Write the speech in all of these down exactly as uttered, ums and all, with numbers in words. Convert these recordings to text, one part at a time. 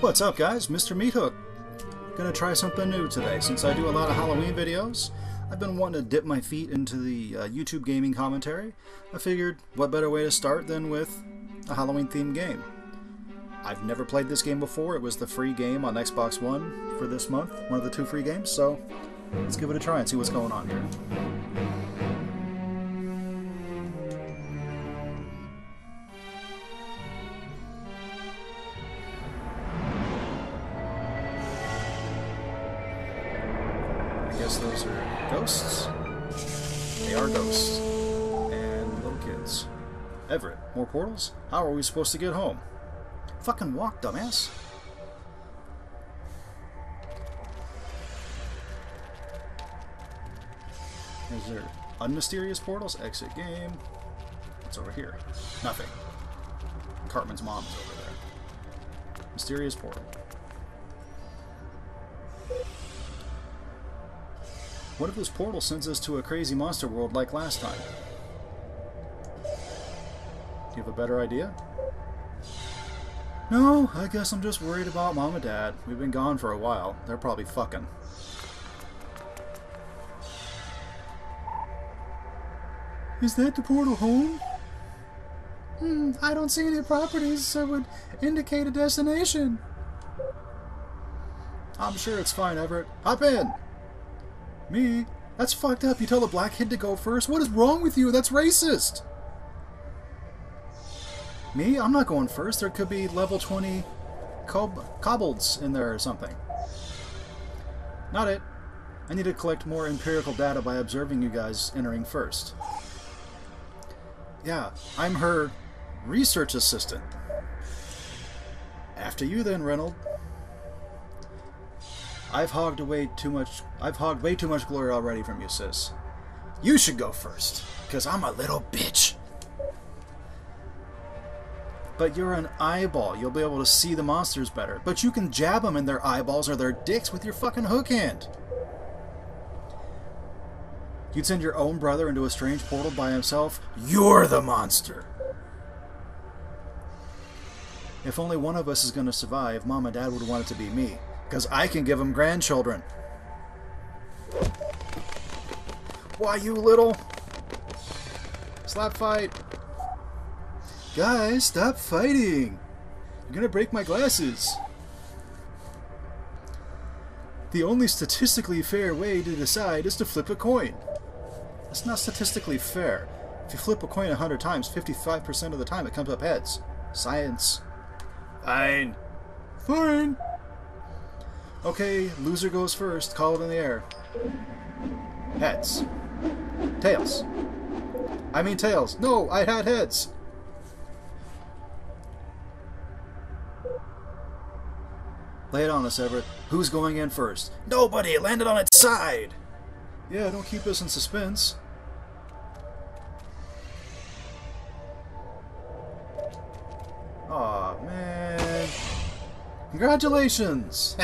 What's up, guys? Mister Meathook. Gonna try something new today. Since I do a lot of Halloween videos, I've been wanting to dip my feet into the uh, YouTube gaming commentary. I figured, what better way to start than with a Halloween-themed game. I've never played this game before. It was the free game on Xbox One for this month, one of the two free games, so let's give it a try and see what's going on here. Those are ghosts. They are ghosts. And little kids. Everett, more portals? How are we supposed to get home? Fucking walk, dumbass. Is there unmysterious portals? Exit game. What's over here? Nothing. Cartman's mom is over there. Mysterious portal. What if this portal sends us to a crazy monster world like last time? Do you have a better idea? No, I guess I'm just worried about Mom and Dad. We've been gone for a while. They're probably fucking. Is that the portal home? Hmm, I don't see any properties that would indicate a destination. I'm sure it's fine, Everett. Hop in! Me? That's fucked up. You tell the black kid to go first? What is wrong with you? That's racist! Me? I'm not going first. There could be level twenty cob kobolds in there or something. Not it. I need to collect more empirical data by observing you guys entering first. Yeah, I'm her research assistant. After you then, Reynold. I've hogged away too much. I've hogged way too much glory already from you, sis. You should go first, because I'm a little bitch. But you're an eyeball. You'll be able to see the monsters better. But you can jab them in their eyeballs or their dicks with your fucking hook hand. You'd send your own brother into a strange portal by himself. You're the monster. If only one of us is going to survive, Mom and Dad would want it to be me. Because I can give them grandchildren. Why, you little... Slap fight. Guys, stop fighting. You're going to break my glasses. The only statistically fair way to decide is to flip a coin. That's not statistically fair. If you flip a coin a hundred times, fifty-five percent of the time it comes up heads. Science. Fine. Fine. Okay, loser goes first. Call it in the air. Heads. Tails. I mean tails. No, I had heads. Lay it on us, Everett. Who's going in first? Nobody! It landed on its side! Yeah, don't keep us in suspense. Aw, man. Congratulations!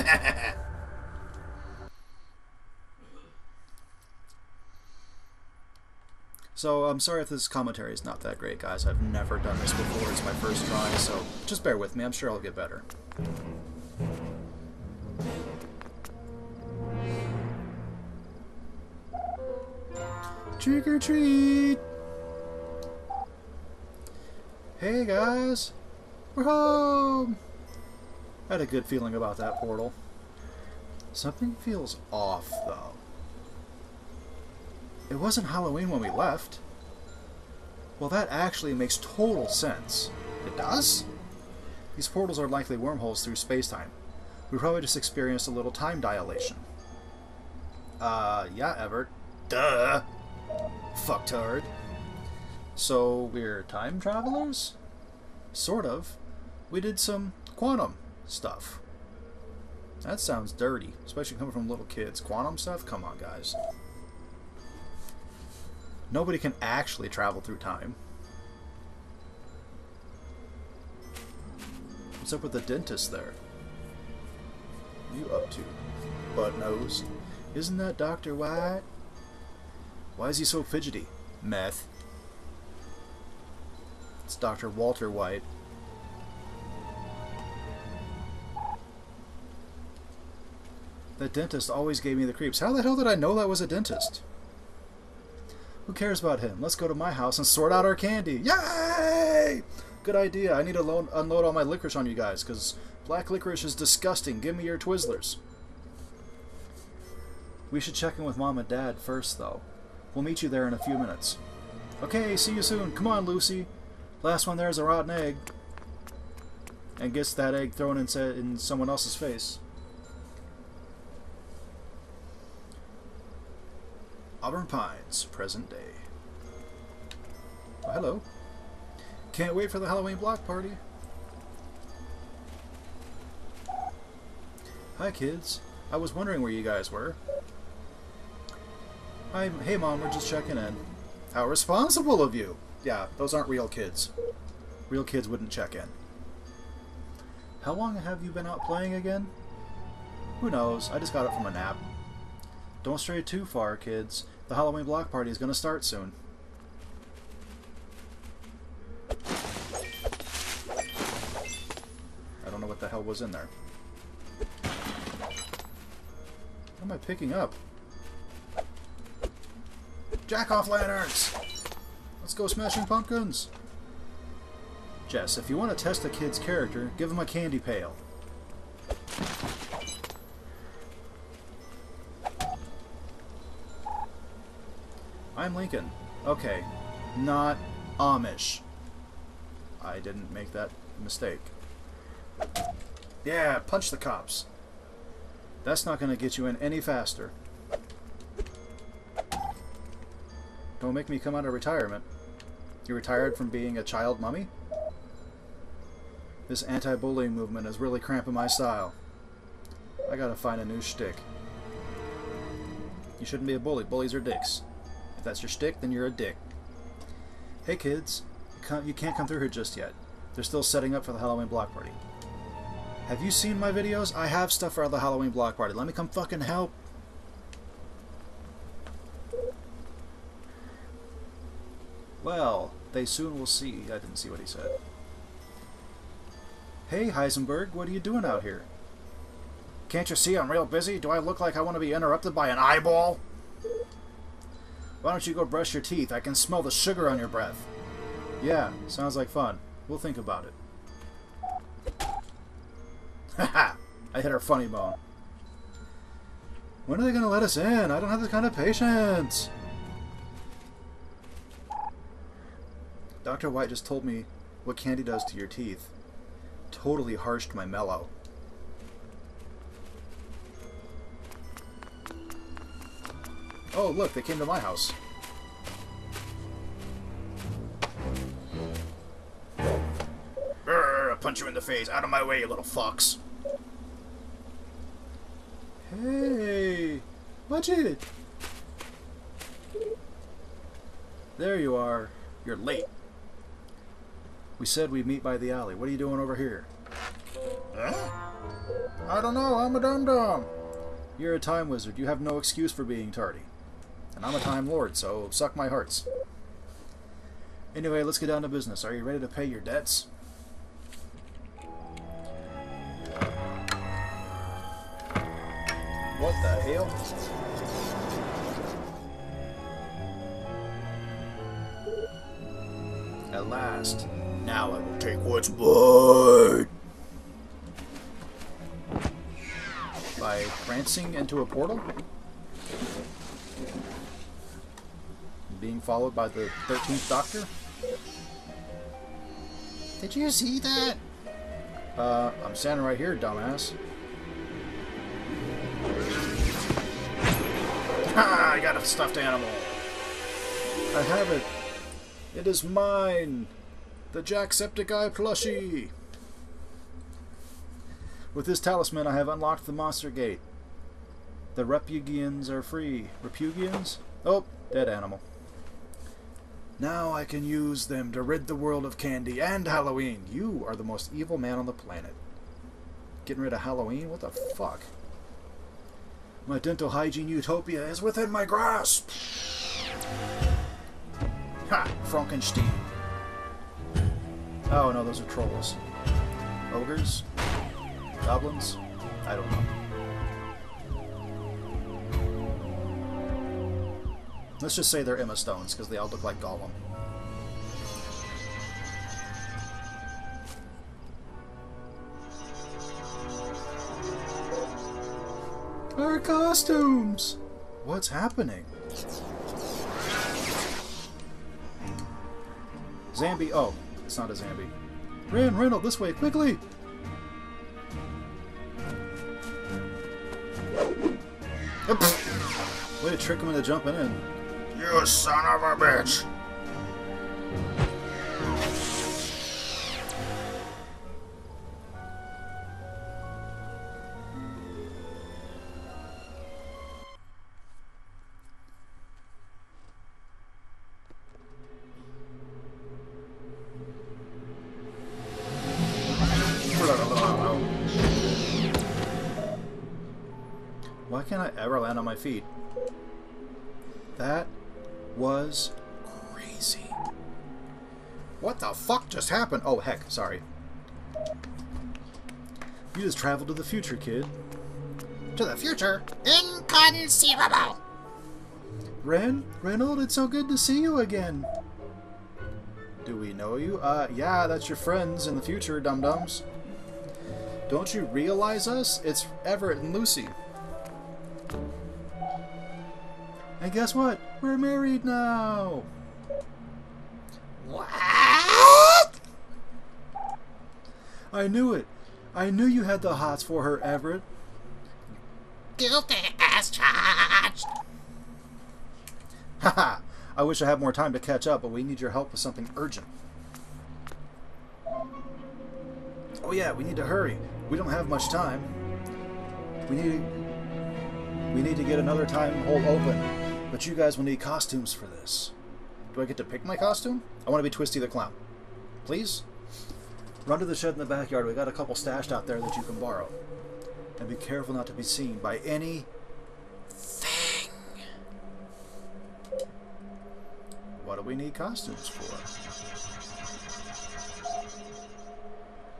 So, I'm sorry if this commentary is not that great, guys. I've never done this before. It's my first try, so just bear with me. I'm sure I'll get better. Trick or treat! Hey, guys! We're home! I had a good feeling about that portal. Something feels off, though. It wasn't Halloween when we left. Well, that actually makes total sense. It does? These portals are likely wormholes through space-time. We probably just experienced a little time dilation. Uh, yeah, Everett. Duh! Fucktard. So, we're time travelers? Sort of. We did some quantum stuff. That sounds dirty, especially coming from little kids. Quantum stuff? Come on, guys. Nobody can actually travel through time. What's up with the dentist there? What are you up to, butt nose? Isn't that Doctor White? Why is he so fidgety? Meth. It's Doctor Walter White. The dentist always gave me the creeps. How the hell did I know that was a dentist? Who cares about him? Let's go to my house and sort out our candy. Yay! Good idea. I need to load, unload all my licorice on you guys, because black licorice is disgusting. Give me your Twizzlers. We should check in with Mom and Dad first, though. We'll meet you there in a few minutes. Okay, see you soon. Come on, Lucy. Last one there is a rotten egg. And gets that egg thrown in, in someone else's face. Auburn Pines, present day. Oh, hello. Can't wait for the Halloween block party. Hi, kids. I was wondering where you guys were. Hi, hey, Mom, we're just checking in. How responsible of you! Yeah, those aren't real kids. Real kids wouldn't check in. How long have you been out playing again? Who knows? I just got up from a nap. Don't stray too far, kids. The Halloween block party is going to start soon. I don't know what the hell was in there. What am I picking up? Jack-off lanterns! Let's go smashing pumpkins! Jess, if you want to test a kid's character, give him a candy pail. I'm Lincoln. Okay, not Amish. I didn't make that mistake. Yeah, punch the cops. That's not going to get you in any faster. Don't make me come out of retirement. You retired from being a child mummy? This anti-bullying movement is really cramping my style. I gotta find a new shtick. You shouldn't be a bully. Bullies are dicks. If that's your shtick, then you're a dick. Hey kids, you can't come through here just yet. They're still setting up for the Halloween block party. Have you seen my videos? I have stuff for the Halloween block party. Let me come fucking help. Well, they soon will see. I didn't see what he said. Hey, Heisenberg, what are you doing out here? Can't you see I'm real busy? Do I look like I want to be interrupted by an eyeball? Why don't you go brush your teeth? I can smell the sugar on your breath. Yeah, sounds like fun. We'll think about it. Haha! I hit our funny bone. When are they going to let us in? I don't have this kind of patience. Doctor White just told me what candy does to your teeth. Totally harshed my mellow. Oh, look, they came to my house. Brr, I'll punch you in the face. Out of my way, you little fucks. Hey, watch it. There you are. You're late. We said we'd meet by the alley. What are you doing over here? Huh? I don't know. I'm a dum-dum. You're a time wizard. You have no excuse for being tardy. And I'm a time lord, so suck my hearts. Anyway, let's get down to business. Are you ready to pay your debts? What the hell? At last. Now I will take what's mine! By prancing into a portal? Being followed by the thirteenth Doctor? Did you see that? Uh, I'm standing right here, dumbass. Ha! I got a stuffed animal! I have it! It is mine! The Jacksepticeye plushie! With this talisman, I have unlocked the monster gate. The Repugians are free. Repugians? Oh, dead animal. Now I can use them to rid the world of candy and Halloween! You are the most evil man on the planet. Getting rid of Halloween? What the fuck? My dental hygiene utopia is within my grasp! Ha! Frankenstein. Oh no, those are trolls. Ogres? Goblins? I don't know. Let's just say they're Emma Stones, because they all look like Gollum. Our costumes! What's happening? Zambi. Oh, it's not a Zambi. Ren, Reynold, this way, quickly! Oops. Way to trick him into jumping in. You son of a bitch! Why can't I ever land on my feet? That was crazy. What the fuck just happened? Oh, heck, sorry. You just traveled to the future, kid. To the future? Inconceivable! Ren? Reynold, it's so good to see you again. Do we know you? Uh, yeah, that's your friends in the future, dum-dums. Don't you realize us? It's Everett and Lucy. And guess what? We're married now! What? I knew it! I knew you had the hots for her, Everett. Guilty as charged! Haha! I wish I had more time to catch up, but we need your help with something urgent. Oh yeah, we need to hurry. We don't have much time. We need to, we need to get another time hole open. But you guys will need costumes for this. Do I get to pick my costume? I want to be Twisty the Clown. Please? Run to the shed in the backyard. We got a couple stashed out there that you can borrow. And be careful not to be seen by any thing. What do we need costumes for?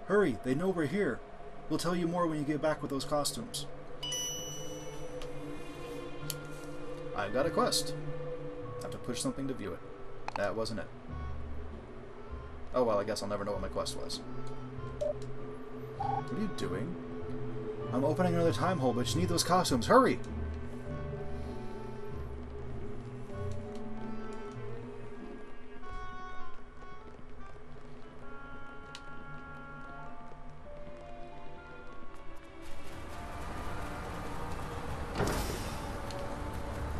Hurry, they know we're here. We'll tell you more when you get back with those costumes. I've got a quest. I have to push something to view it. That wasn't it. Oh well, I guess I'll never know what my quest was. What are you doing? I'm opening another time hole, but you need those costumes. Hurry!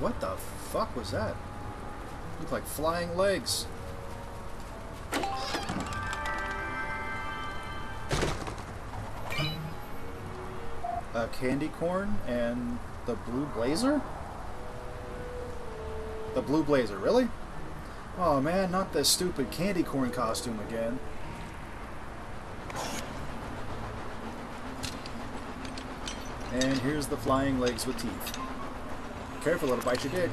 What the fuck was that? Looked like flying legs. A candy corn and the blue blazer? The blue blazer, really? Oh man, not this stupid candy corn costume again. And here's the flying legs with teeth. Careful, it'll bite your dick.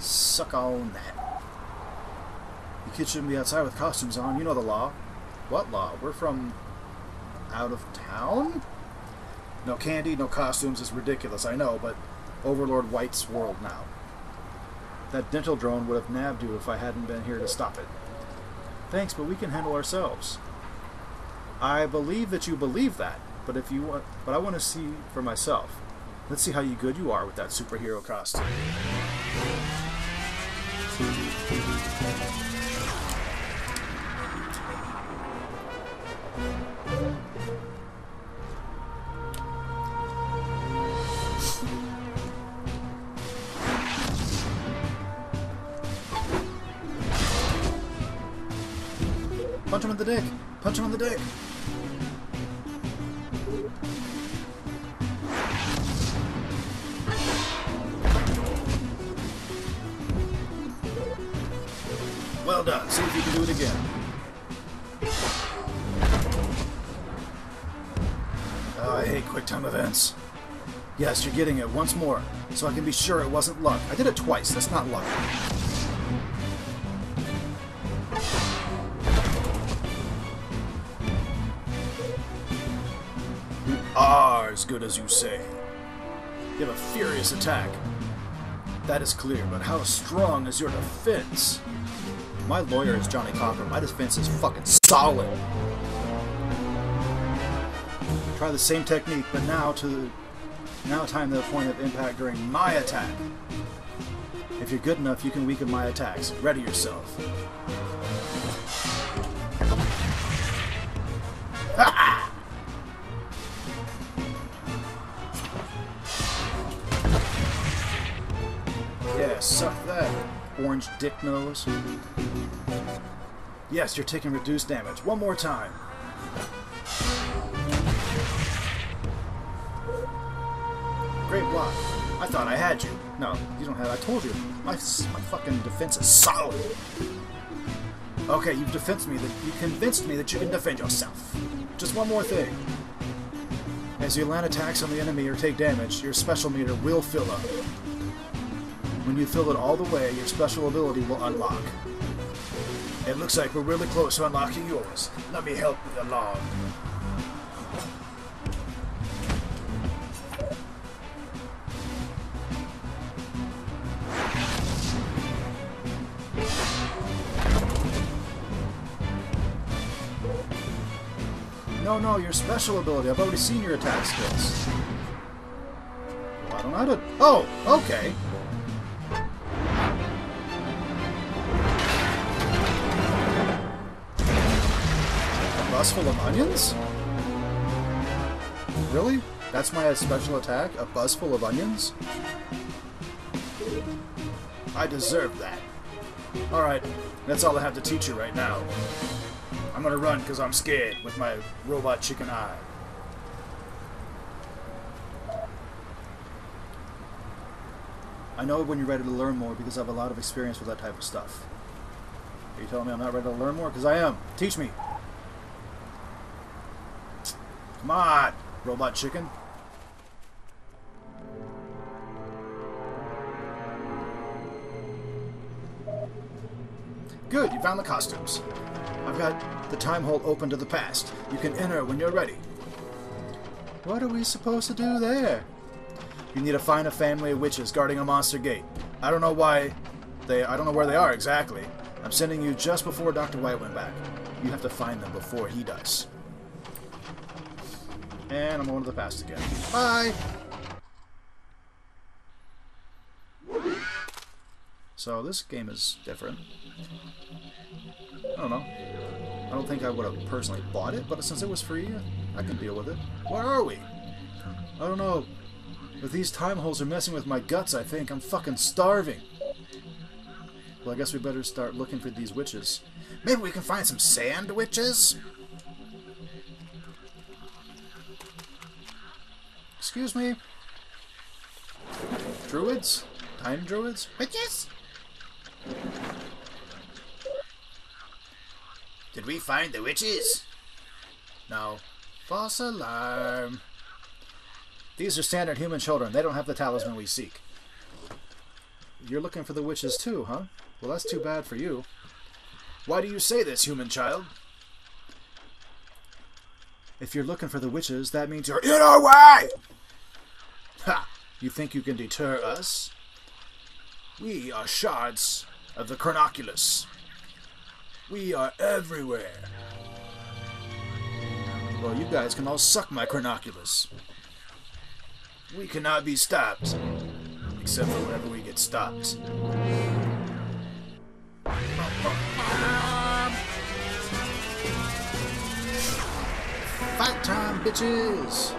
Suck on that. You kids shouldn't be outside with costumes on. You know the law. What law? We're from out of town? No candy, no costumes. It's ridiculous, I know, but Overlord White's world now. That dental drone would have nabbed you if I hadn't been here to stop it. Thanks, but we can handle ourselves. I believe that you believe that, but if you want, but I want to see for myself. Let's see how you good you are with that superhero costume. Punch him in the dick! Punch him in the dick! Well done. See if you can do it again. Oh, I hate quick time events. Yes, you're getting it once more, so I can be sure it wasn't luck. I did it twice. That's not luck. as good as you say. You have a furious attack. That is clear, but how strong is your defense? My lawyer is Johnny Copper. My defense is fucking solid. Try the same technique, but now to the, now time to the point of impact during my attack. If you're good enough, you can weaken my attacks. Ready yourself. Ha! Yeah, suck that, orange dick nose. Yes, you're taking reduced damage. One more time. Great block. I thought I had you. No, you don't have. I told you. My, my fucking defense is solid. Okay, you've defensed me. That you convinced me that you can defend yourself. Just one more thing. As you land attacks on the enemy or take damage, your special meter will fill up. When you fill it all the way, your special ability will unlock. It looks like we're really close to unlocking yours. Let me help you along. No, no, your special ability. I've already seen your attack skills. Why don't I do... Oh, okay. A bus full of onions? Really? That's my special attack? A bus full of onions? I deserve that. Alright, that's all I have to teach you right now. I'm gonna run because I'm scared with my robot chicken eye. I know when you're ready to learn more because I have a lot of experience with that type of stuff. Are you telling me I'm not ready to learn more? Because I am. Teach me. Come on, robot chicken. Good, you found the costumes. I've got the time hole open to the past. You can enter when you're ready. What are we supposed to do there? You need to find a family of witches guarding a monster gate. I don't know why they... I don't know where they are exactly. I'm sending you just before Doctor White went back. You have to find them before he does. And I'm going to the past again. Bye! So this game is different. I don't know. I don't think I would have personally bought it, but since it was free, I can deal with it. Where are we? I don't know. But these time holes are messing with my guts, I think. I'm fucking starving. Well, I guess we better start looking for these witches. Maybe we can find some sand witches? Excuse me? Druids? Time druids? Witches? Did we find the witches? No. False alarm. These are standard human children. They don't have the talisman we seek. You're looking for the witches too, huh? Well, that's too bad for you. Why do you say this, human child? If you're looking for the witches, that means you're in our way! Ha! You think you can deter us? We are shards of the Carnoculus. We are everywhere. Well, you guys can all suck my Carnoculus. We cannot be stopped. Except for whenever we get stopped. Fight time, bitches!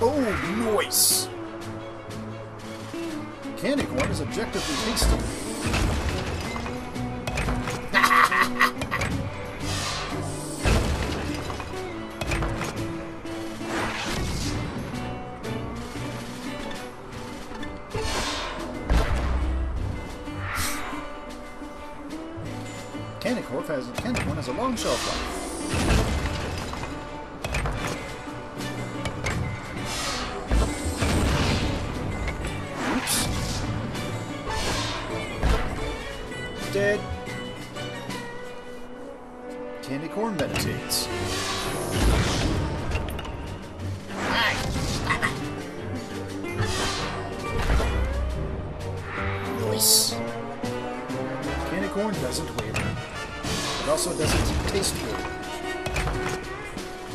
Oh, noise! Candy corn is objectively tasty. Candy corn has candy corn has a long shelf life. dead. Candy corn meditates. Nice. Candy corn doesn't waver. It also doesn't taste good.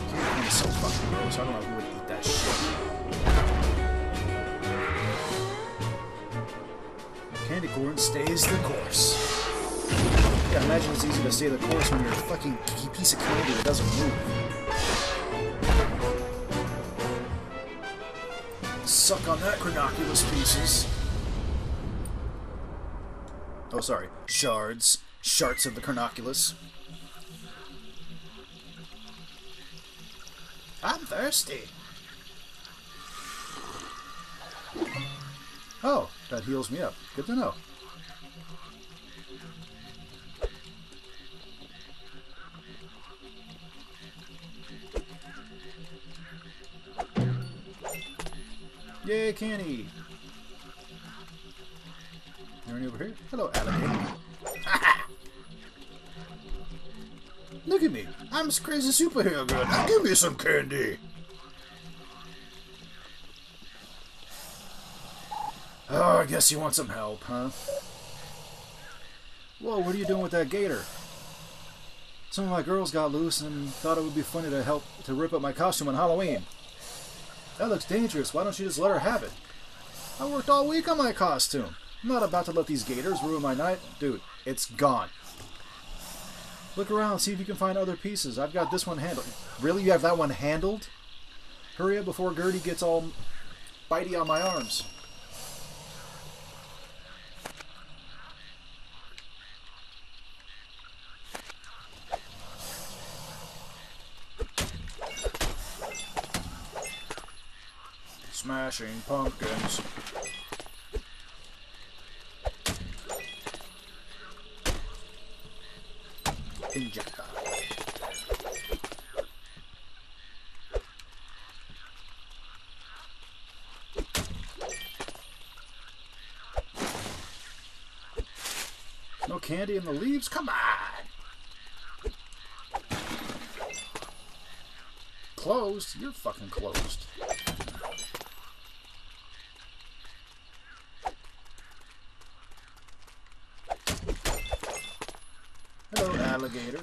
Candy corn is so fucking gross. I don't know who would eat that shit. Candy corn stays the course. Yeah, imagine it's easy to stay the course when you're a fucking piece of candy that doesn't move. Suck on that, Carnoculus pieces. Oh, sorry. Shards. Shards of the Carnoculus. I'm thirsty. Oh, that heals me up. Good to know. Yay, candy! There any over here? Hello, alligator. Look at me! I'm this crazy superhero girl. Now give me some candy! Oh, I guess you want some help, huh? Whoa, what are you doing with that gator? Some of my girls got loose and thought it would be funny to help to rip up my costume on Halloween. That looks dangerous. Why don't you just let her have it? I worked all week on my costume. I'm not about to let these gators ruin my night. Dude, it's gone. Look around. See if you can find other pieces. I've got this one handled. Really? You have that one handled? Hurry up before Gertie gets all bitey on my arms. Smashing pumpkins. Injector. No candy in the leaves? Come on! Closed? You're fucking closed. Alligator,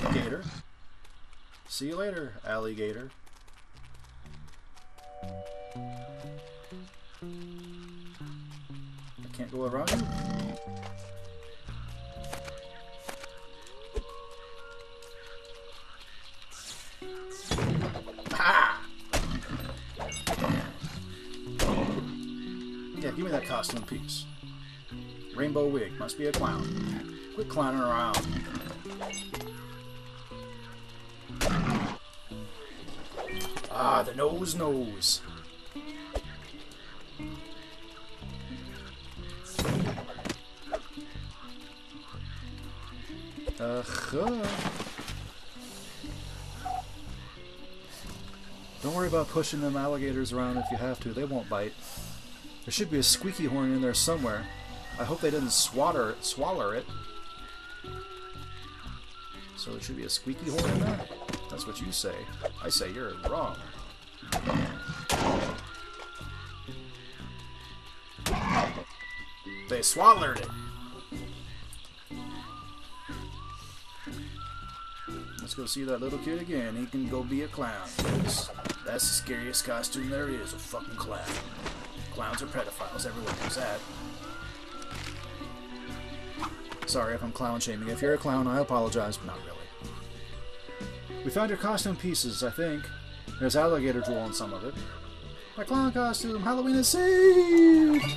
alligator. See you later, alligator. I can't go around you. Ah! Yeah, give me that costume piece. Rainbow wig, must be a clown. Quit clowning around. Ah, the nose knows. Uh-huh. Don't worry about pushing them alligators around if you have to. They won't bite. There should be a squeaky horn in there somewhere. I hope they didn't swatter it, swallow it. So there should be a squeaky horn in there? That's what you say. I say you're wrong. They swallowed it! Let's go see that little kid again. He can go be a clown. That's the scariest costume there is, a fucking clown. Clowns are pedophiles, everyone knows that. Sorry if I'm clown shaming. If you're a clown, I apologize, but not really. We found your costume pieces, I think. There's alligator drool on some of it. My clown costume! Halloween is saved!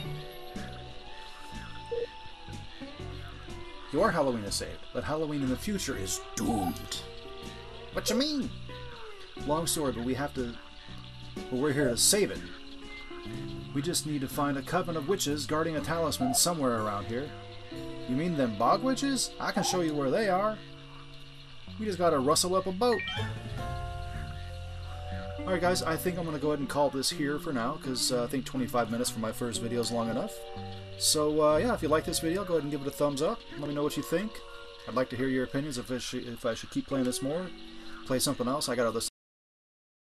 Your Halloween is saved, but Halloween in the future is doomed. What you mean? Long story, but we have to... But we're here to save it. We just need to find a coven of witches guarding a talisman somewhere around here. You mean them bog witches? I can show you where they are. We just gotta rustle up a boat. Alright guys, I think I'm going to go ahead and call this here for now, because uh, I think twenty-five minutes for my first video is long enough. So uh, yeah, if you like this video, go ahead and give it a thumbs up. Let me know what you think. I'd like to hear your opinions if, it should, if I should keep playing this more, play something else. I got other stuff.